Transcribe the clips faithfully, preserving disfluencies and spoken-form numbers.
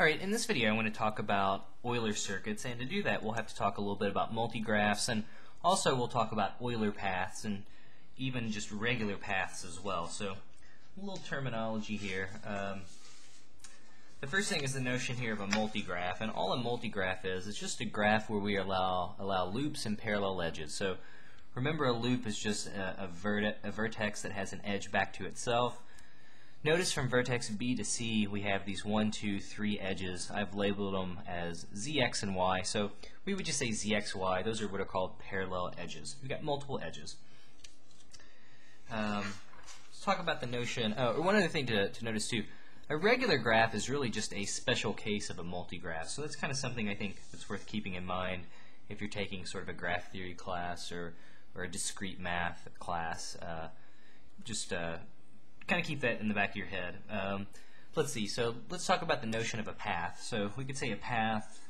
Alright, in this video I'm going to talk about Euler circuits, and to do that we'll have to talk a little bit about multigraphs, and also we'll talk about Euler paths and even just regular paths as well. So a little terminology here. Um, the first thing is the notion here of a multigraph, and all a multigraph is, it's just a graph where we allow, allow loops and parallel edges. So remember, a loop is just a, a, vert a vertex that has an edge back to itself. Notice from vertex B to C we have these one, two, three edges. I've labeled them as Z X and Y, so we would just say Z X Y. Those are what are called parallel edges. We've got multiple edges. Um, let's talk about the notion, oh, one other thing to, to notice too, a regular graph is really just a special case of a multigraph, so that's kind of something I think that's worth keeping in mind if you're taking sort of a graph theory class or, or a discrete math class. Uh, just uh, kind of keep that in the back of your head. Um, let's see, so let's talk about the notion of a path. So we could say a path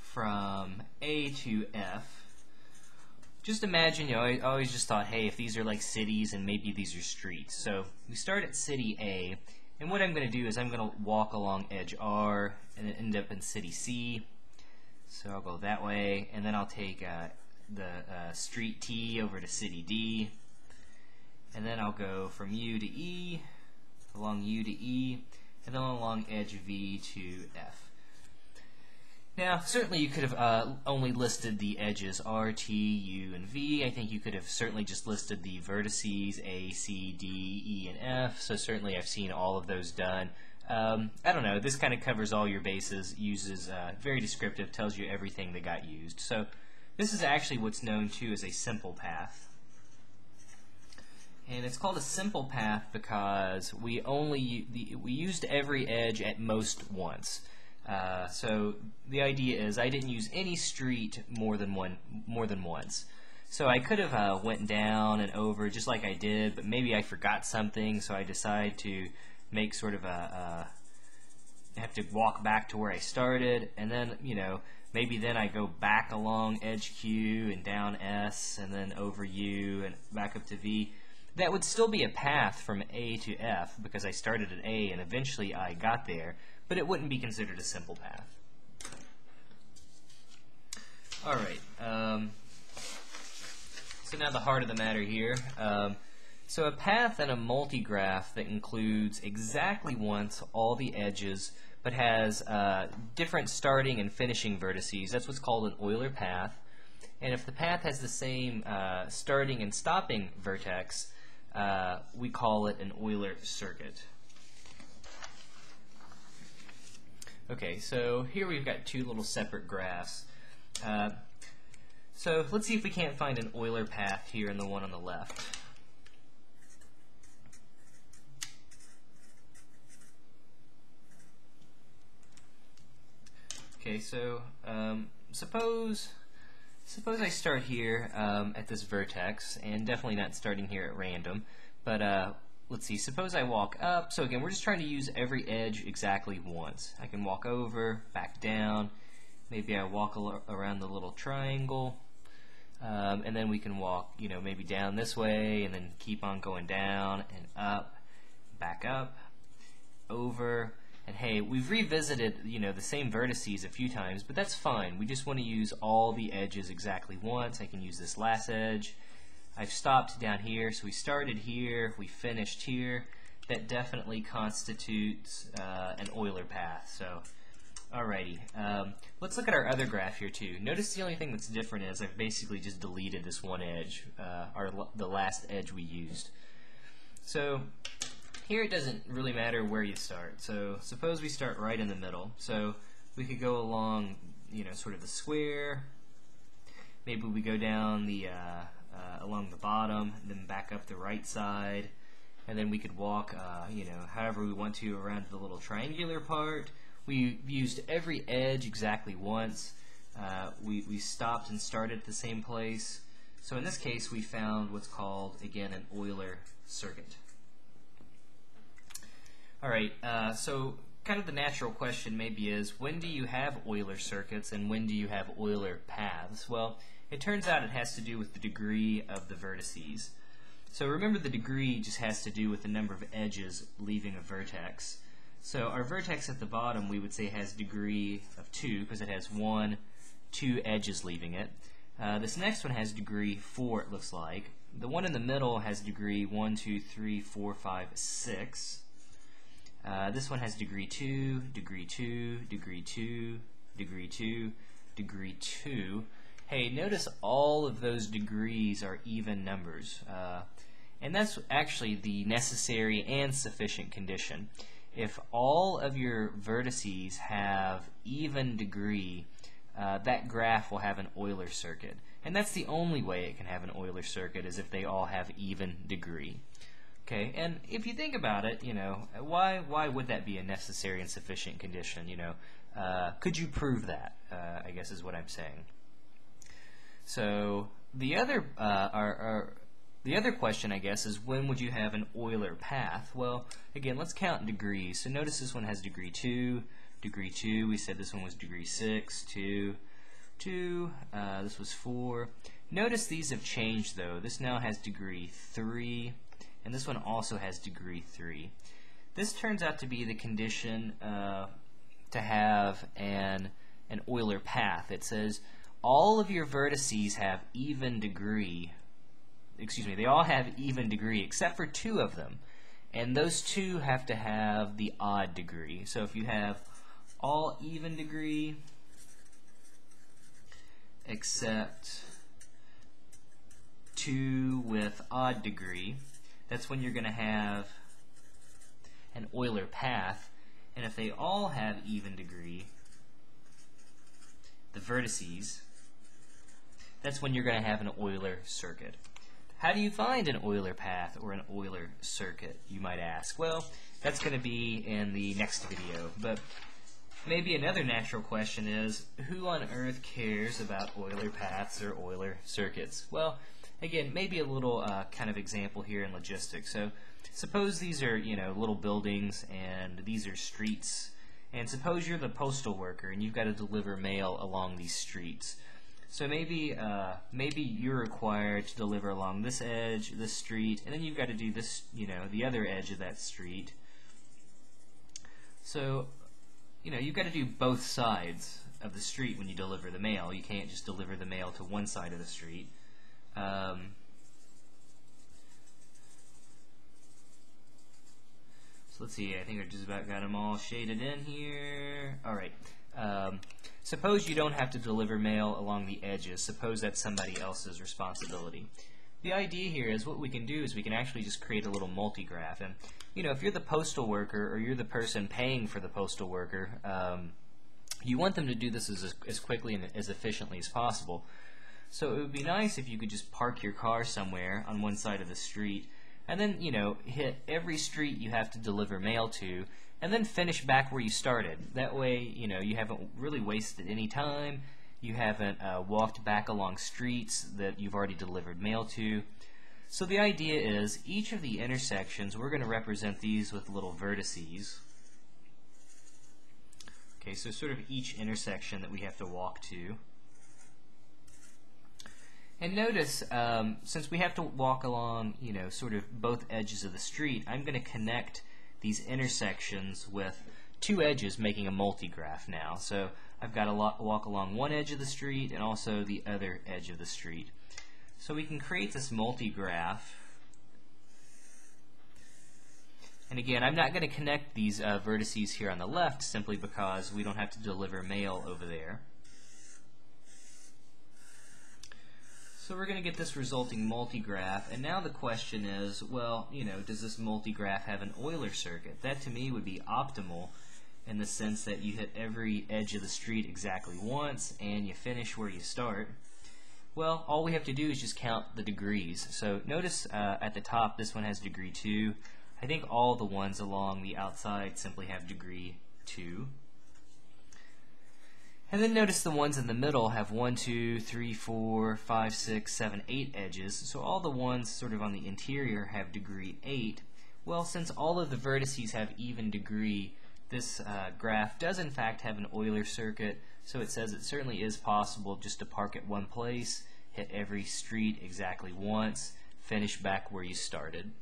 from A to F. Just imagine, you know, I always just thought, hey, if these are like cities and maybe these are streets. So we start at city A, and what I'm going to do is I'm going to walk along edge R and end up in city C. So I'll go that way, and then I'll take uh, the uh, street T over to city D. And then I'll go from U to E, along U to E, and then along edge V to F. Now, certainly you could have uh, only listed the edges R, T, U, and V. I think you could have certainly just listed the vertices A, C, D, E, and F. So certainly I've seen all of those done. Um, I don't know, this kind of covers all your bases, uses uh, very descriptive, tells you everything that got used. So this is actually what's known too as a simple path. And it's called a simple path because we only the, we used every edge at most once. Uh, so the idea is I didn't use any street more than one more than once. So I could have uh, went down and over just like I did, but maybe I forgot something, so I decide to make sort of a uh, have to walk back to where I started, and then you know maybe then I go back along edge Q and down S and then over U and back up to V. That would still be a path from A to F because I started at A and eventually I got there, but it wouldn't be considered a simple path. Alright, um, so now the heart of the matter here. Um, so a path and a multigraph that includes exactly once all the edges but has uh, different starting and finishing vertices, that's what's called an Euler path. And if the path has the same uh, starting and stopping vertex, Uh, we call it an Euler circuit. Okay, so here we've got two little separate graphs. Uh, so let's see if we can't find an Euler path here in the one on the left. Okay, so um, suppose Suppose I start here um, at this vertex, and definitely not starting here at random, but uh, let's see, suppose I walk up. So again, we're just trying to use every edge exactly once. I can walk over, back down, maybe I walk around the little triangle, um, and then we can walk, you know, maybe down this way, and then keep on going down, and up, back up, over. And hey, we've revisited, you know, the same vertices a few times, but that's fine. We just want to use all the edges exactly once. I can use this last edge. I've stopped down here, so we started here, we finished here. That definitely constitutes uh, an Euler path. So, alrighty. Um, let's look at our other graph here too. Notice the only thing that's different is I've basically just deleted this one edge, uh, our, the last edge we used. So here it doesn't really matter where you start. So suppose we start right in the middle. So we could go along, you know, sort of the square. Maybe we go down the uh, uh, along the bottom, and then back up the right side, and then we could walk, uh, you know, however we want to around the little triangular part. We used every edge exactly once. Uh, we we stopped and started at the same place. So in this case, we found what's called again an Euler circuit. Alright, uh, so kind of the natural question maybe is, when do you have Euler circuits and when do you have Euler paths? Well, it turns out it has to do with the degree of the vertices. So remember, the degree just has to do with the number of edges leaving a vertex. So our vertex at the bottom we would say has degree of two because it has one, two edges leaving it. Uh, this next one has degree four, it looks like. The one in the middle has degree one, two, three, four, five, six. Uh, this one has degree two, degree two, degree two, degree two, degree two. Hey, notice all of those degrees are even numbers. Uh, and that's actually the necessary and sufficient condition. If all of your vertices have even degree, uh, that graph will have an Euler circuit. And that's the only way it can have an Euler circuit, is if they all have even degree. Okay, and if you think about it, you know, why why would that be a necessary and sufficient condition? You know, uh, could you prove that? Uh, I guess is what I'm saying. So the other uh, our, our the other question, I guess, is when would you have an Euler path? Well, again, let's count degrees. So notice this one has degree two, degree two. We said this one was degree six, two, two. Uh, this was four. Notice these have changed though. This now has degree three. And this one also has degree three. This turns out to be the condition uh, to have an, an Euler path. It says all of your vertices have even degree, excuse me, they all have even degree except for two of them. And those two have to have the odd degree. So if you have all even degree except two with odd degree, that's when you're going to have an Euler path. And if they all have even degree, the vertices, that's when you're going to have an Euler circuit. How do you find an Euler path or an Euler circuit, you might ask? Well, that's going to be in the next video. But maybe another natural question is, who on earth cares about Euler paths or Euler circuits? Well, again, maybe a little uh, kind of example here in logistics. So suppose these are, you know, little buildings and these are streets. And suppose you're the postal worker and you've got to deliver mail along these streets. So maybe, uh, maybe you're required to deliver along this edge, this street, and then you've got to do this, you know, the other edge of that street. So, you know, you've got to do both sides of the street when you deliver the mail. You can't just deliver the mail to one side of the street. Um, so let's see, I think I just about got them all shaded in here. Alright, um, suppose you don't have to deliver mail along the edges. Suppose that's somebody else's responsibility. The idea here is what we can do is we can actually just create a little multigraph. And, you know, if you're the postal worker or you're the person paying for the postal worker, um, you want them to do this as, as quickly and as efficiently as possible. So it would be nice if you could just park your car somewhere on one side of the street and then, you know, hit every street you have to deliver mail to and then finish back where you started. That way, you know, you haven't really wasted any time, you haven't uh, walked back along streets that you've already delivered mail to. So the idea is each of the intersections, we're going to represent these with little vertices. Okay, so sort of each intersection that we have to walk to. And notice, um, since we have to walk along, you know, sort of both edges of the street, I'm going to connect these intersections with two edges, making a multigraph now. So I've got to walk along one edge of the street and also the other edge of the street. So we can create this multigraph. And again, I'm not going to connect these uh, vertices here on the left simply because we don't have to deliver mail over there. So we're going to get this resulting multigraph, and now the question is, well, you know, does this multigraph have an Euler circuit? That to me would be optimal in the sense that you hit every edge of the street exactly once and you finish where you start. Well, all we have to do is just count the degrees. So notice uh, at the top this one has degree two. I think all the ones along the outside simply have degree two. And then notice the ones in the middle have one, two, three, four, five, six, seven, eight edges. So all the ones sort of on the interior have degree eight. Well, since all of the vertices have even degree, this uh, graph does in fact have an Euler circuit. So it says it certainly is possible just to park at one place, hit every street exactly once, finish back where you started.